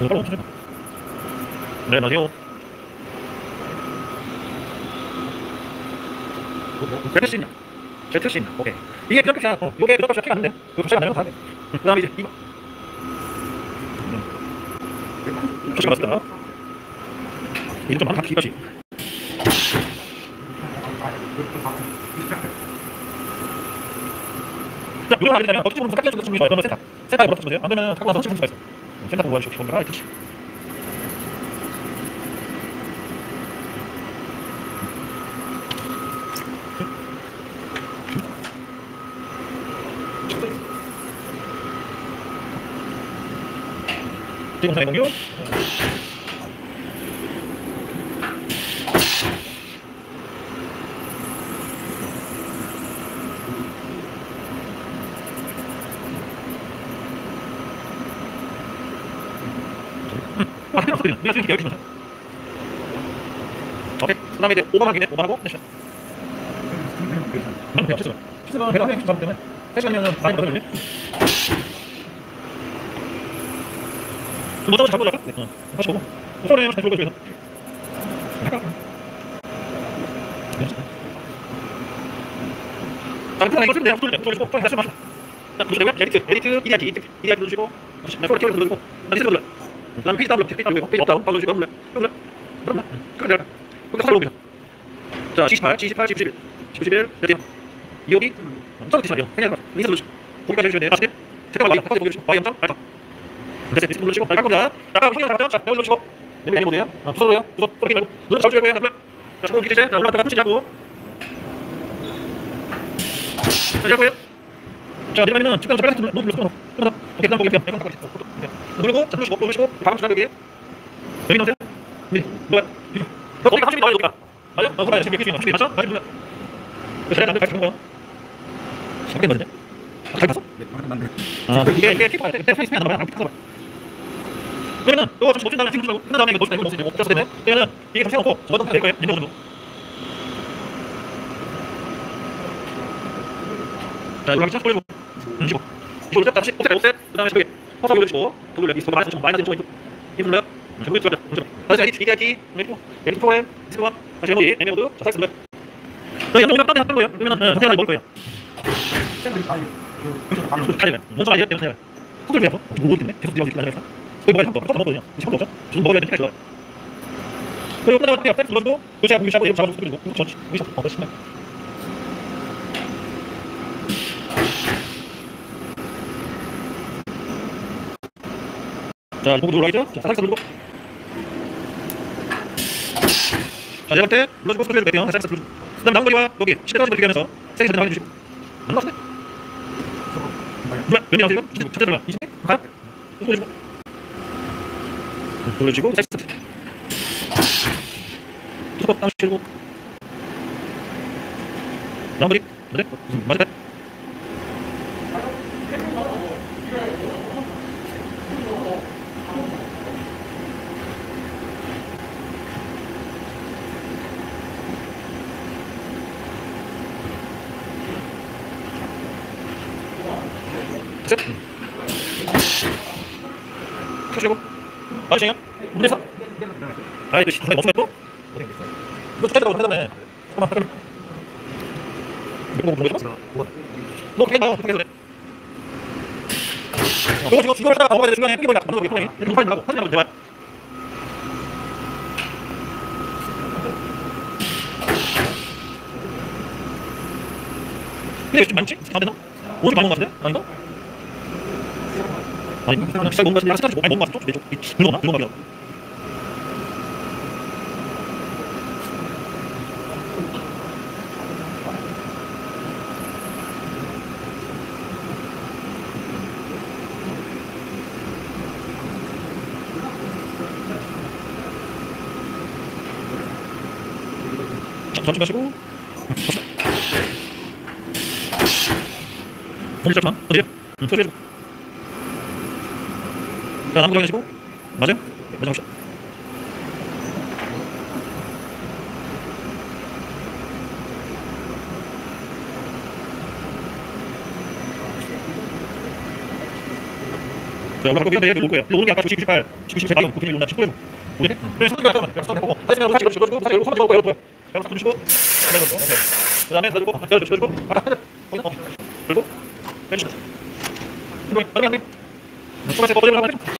네, 안녕하세요. 제트시 있냐? 제트시 있냐? 오케이. 이게 드롭샷, 이게 드롭샷 키가 안 돼. 이거 차이가 안 나요? 그 다음에 이제 이거. 조심 맞습니다. 이거 좀 많다, 이거지. 자, 요런 하게 되면 어떻게 보면 딱 끼워주는 게 얼마나 세다. 세다에 물어붙여 보세요. 안 되면 갖고 나서 치는 수가 있어. 세다 보고 하시고 싶으면 이렇게. 지금 사용 공유. 아, 그냥 소리는 내가 지금 계획 중이야. 오케이. 그다음에 이제 5번 하기네. 5번 하고 됐어. 난 배가 없어. 그래서 배가 한 시간 때문에 3시간이면 많이 걸리네. 뭐 잡고 잡아? 네. 다시 보고. 소리에 다시 돌고 있어서. 잠깐 이거 좀 내가 돌려. 다시 맞아. 자, 무슨 내가 에디트 이야기 주시고. 나 소리 키워 돌리고. 다시 돌려. 난 피스 더블 피스 더블 피스 더블 빠져 주고 돌려. 돌려. 돌려. 그래. 그거 살로 오면. 자, 78, 78, 71. 71. 여기. 저기 있어요. 그냥 봐. 리스 루시. 거기까지 해 줘야 돼. 잠깐만. 잠깐만 보고 좀. 봐. 영상. 알아. 그래서 밑으로 눌러주고 발 깎습니다. 약간 휘어서 잡죠? 자, 눌러주시고 내밀 내밀 보세요. 부서로요. 부서 이렇게 말고 눌러 잡으시고 해요. 잠깐만. 자, 손을 기대세요. 자, 올라갔다가 푸시자고. 자, 잡고요. 자, 내리면은 측면에서 빨간색 눌러 눌러. 눌러. 오케이, 그다음 보기 편. 누르고, 자, 눌러주시고, 누르시고, 방금 지나가 여기. 여기 넣으세요. 네, 뭐야? 거기 가시면 나와요, 여기가. 맞아요? 그래요. 지금 이렇게 휘어서 맞죠? 다시 눌러. 그래서 나는 같이 가는 거야. 잠깐 먼저. 잘 봤어? 네, 맞는데. 아, 이게 키퍼야. 내 페이스 페이스 나오면 안 피커 봐. 그러면은 이거 잠시 멈춘다면 지금 주고 끝난 다음에 이거 놓치다 이거 못잡았을 텐데 그러면은 이게 잠시 해놓고 저거 될 거예요. 인정 정도. 자, 이거 한번 돌려보고 주시고 이거 잡다 다시 오셋 그 다음에 저기 허사 돌려주시고 돌려 여기 마이너스 좀 마이너스 좀 이쪽 힘들어요? 정글 들어가자. 다시 아이디 기대하기 그리고 여기 프로그램 스코어 다시 여기 애매모드 자 사이클 자 연동 오면 딴데 한 거예요. 그러면은 자세하게 먹을 거예요. 샌들이 가요 가려면 먼저 아이디어 때문에 호들 배워 모르겠네 계속 뛰어가기 기다려야겠다 거기 뭐가 잠깐 먹거든요. 지금 먹죠? 지금 먹어야 되는 게 좋아요. 그리고 끝나고 옆에 눌러주고 요새 공기시하고 이거 잡아주고 그리고 전치 공기시 됐습니다. 자, 공기 올라가죠? 자, 살짝 누르고 자, 내가 볼때 눌러주고 스크롤을 빼요. 살짝 누르고 그 다음 남거리와 여기 시대까지 버티게 하면서 세게 잘 나가주시고 안 나왔네? 몇 명 나오세요? 진짜 들어가 20? 가? 눌러주고 돌려주고 세트 뚜껑 닫으시고 넘버리 네? 맞아 세트 아시냐? 문제사? 아이 그 시간에 멈추면 또? 너 축제들하고 해달래. 잠깐만 잠깐만. 몇번 보는 거야? 너 그렇게 해봐. 그렇게 해서 그래. 너 지금 이걸 하다가 넘어가야 돼. 중간에 끊기버리나. 먼저 보게. 이렇게 빨리 나가고. 사진 한번 내봐. 근데 요즘 많지? 안 되나? 오직 많은 거 같은데? 아닌가? 아니, 그냥 비싸게 먹는 거 같은데, 약간 먹는 거 같은데, 좀 이거 먹나? 이거 먹나? 잠시 마시고, 공기 잠깐, 어디야? 소리해줘. 자, 남은 거 하시고 맞아요? 맞아 보시죠. 자, 올라갈 거기 때문에 얘들 거예요. 오는 게 아까 19, 18, 19, 18 나온 부피를 올라 19해. 오케이? 그래, 손가락 잠깐만. 약속 해보고. 다시 한번 다시 걸어주고, 다시 열고 한번 걸어줘. 약속 두시고. 그다음에 가지고 걸어주고. 아까 하나. 그리고. 그렇지. 그럼 빨리 안 돼. 손가락 잡고 걸어줘.